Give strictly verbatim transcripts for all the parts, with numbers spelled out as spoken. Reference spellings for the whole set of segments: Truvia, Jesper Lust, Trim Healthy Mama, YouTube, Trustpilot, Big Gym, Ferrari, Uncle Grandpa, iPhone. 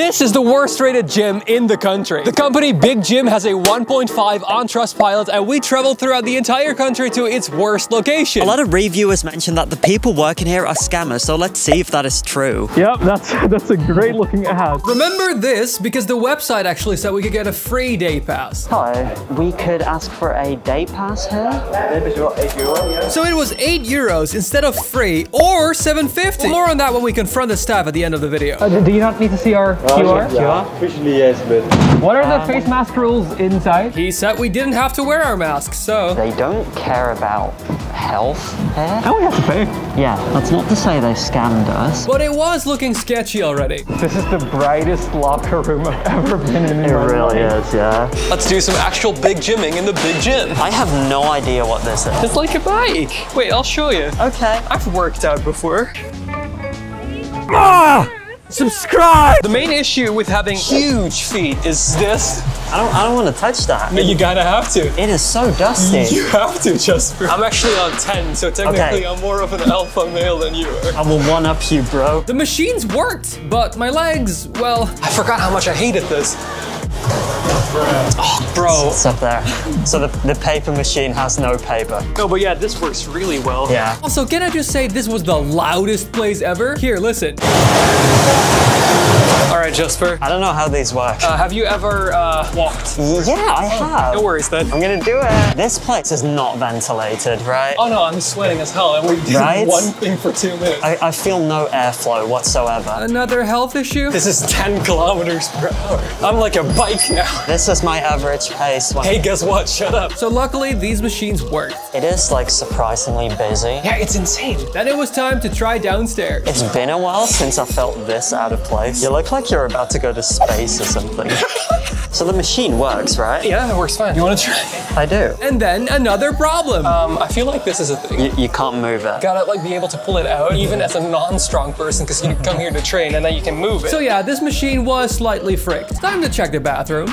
This is the worst rated gym in the country. The company Big Gym has a one point five on Trustpilot, and we traveled throughout the entire country to its worst location. A lot of reviewers mentioned that the people working here are scammers, so let's see if that is true. Yep, that's, that's a great looking ad. Remember this because the website actually said we could get a free day pass. Hello, we could ask for a day pass here. So it was eight euros instead of free or seven fifty. Well, more on that when we confront the staff at the end of the video. Uh, do you not need to see our Q R? Yeah, officially yes, but... What are um, the face mask rules inside? He said we didn't have to wear our masks, so... They don't care about health here. Oh, we have to pay. Yeah, that's not to say they scammed us. But it was looking sketchy already. This is the brightest locker room I've ever been in. It really is, yeah. Let's do some actual big gymming in the big gym. I have no idea what this is. It's like a bike. Wait, I'll show you. Okay. I've worked out before. Ah! Subscribe! The main issue with having huge feet is this. I don't, I don't want to touch that. No, you gotta have to. It is so dusty. You have to, Jesper. I'm actually on ten, so technically okay. I'm more of an alpha male than you are. I will one-up you, bro. The machines worked, but my legs, well... I forgot how much I hated this. Oh, bro. It's up there. So the, the paper machine has no paper. No, but yeah, this works really well. Yeah. Also, can I just say this was the loudest place ever? Here, listen. All right, Jesper. I don't know how these work. Uh, have you ever uh, walked? Yeah, I have. No worries then. I'm gonna do it. This place is not ventilated, right? Oh no, I'm sweating as hell. And we did right? one thing for two minutes. I, I feel no airflow whatsoever. Another health issue? This is ten kilometers per hour. I'm like a bike now. This is my average pace. When hey, guess what? Shut up. So luckily, these machines work. It is like surprisingly busy. Yeah, it's insane. Then it was time to try downstairs. It's been a while since I felt this out of place. You look like you're about to go to space or something. So the machine works, right? Yeah, it works fine. You want to try? I do. And then another problem. Um, I feel like this is a thing. Y you can't move it. Gotta like be able to pull it out, even as a non-strong person, because you come here to train and then you can move it. So yeah, this machine was slightly fricked. Time to check the bathroom.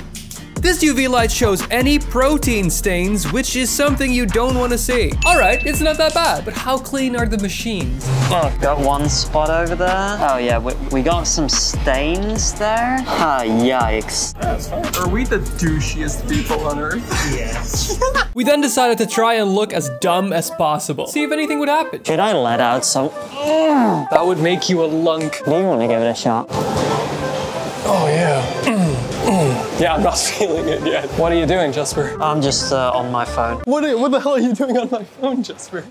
This U V light shows any protein stains, which is something you don't want to see. All right, it's not that bad, but how clean are the machines? Oh, got one spot over there. Oh yeah, we, we got some stains there. Ah, yikes. Yeah, are we the douchiest people on earth? Yes. We then decided to try and look as dumb as possible. See if anything would happen. Should I let out some? That would make you a lunk. Do you want to give it a shot? Oh yeah. Yeah, I'm not feeling it yet. What are you doing, Jesper? I'm just uh, on my phone. What, are, what the hell are you doing on my phone, Jesper?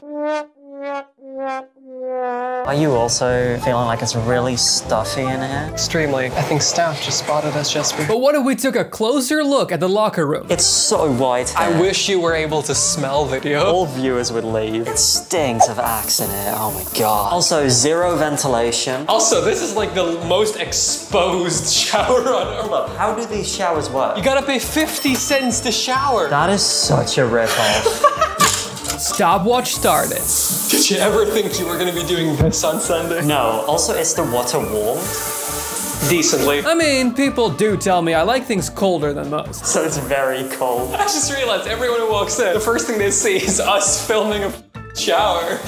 Are you also feeling like it's really stuffy in here? Extremely. I think staff just spotted us, Jesper. But what if we took a closer look at the locker room? It's so white here. I wish you were able to smell video. All viewers would leave. It stinks of axe in here. Oh my god. Also, zero ventilation. Also, this is like the most exposed shower on Earth. How do these showers work? You gotta pay fifty cents to shower. That is such a ripoff. Stopwatch started. Did you ever think you were going to be doing this on Sunday? No. Also, is the water warm? Decently. I mean, people do tell me I like things colder than most. So it's very cold. I just realized everyone who walks in, the first thing they see is us filming a shower.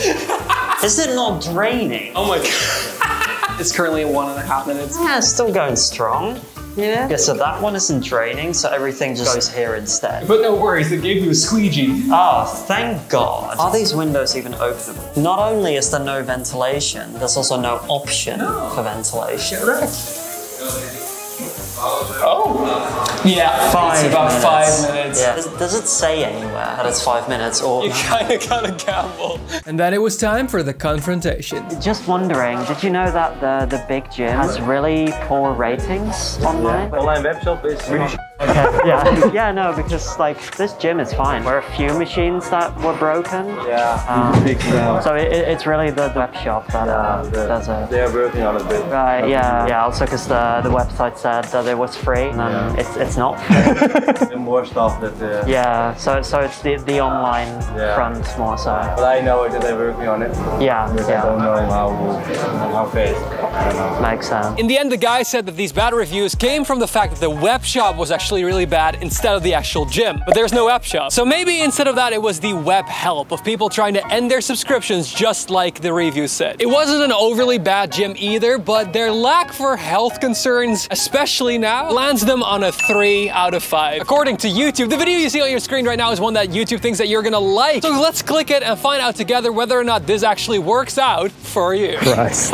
Is it not draining? Oh my god. It's currently one and a half minutes. Yeah, it's still going strong. Yeah. Yeah, so that one isn't draining, so everything just goes here instead. But no worries, it gave you a squeegee. Ah, oh, thank God. Are these windows even openable? Not only is there no ventilation, there's also no option no. for ventilation. Correct. Oh. Yeah, five it's about minutes. five minutes. Yeah. Does, does it say anywhere that it's five minutes or... You kinda gotta gamble. And then it was time for the confrontation. Just wondering, did you know that the, the big gym has really poor ratings online? Yeah. Online web shop is really sh Okay, yeah. Yeah, no, because like this gym is fine. There were a few machines that were broken. Yeah. Um, yeah. So it, it's really the, the web shop that uh, yeah, the, does it. They're working on it. Right, uh, yeah. Yeah, also because the, the website said that it was free. And yeah. it's, it's not free. More stuff that... Uh, yeah, so so it's the, the online yeah. front more so. But I know that they're working on it. Yeah, because yeah. I don't know how, how fast. Makes sense. In the end, the guy said that these bad reviews came from the fact that the web shop was actually actually really bad instead of the actual gym. But there's no app shop. So maybe instead of that, it was the web help of people trying to end their subscriptions just like the review said. It wasn't an overly bad gym either, but their lack for health concerns, especially now, lands them on a three out of five. According to YouTube, the video you see on your screen right now is one that YouTube thinks that you're gonna like. So let's click it and find out together whether or not this actually works out for you. Nice.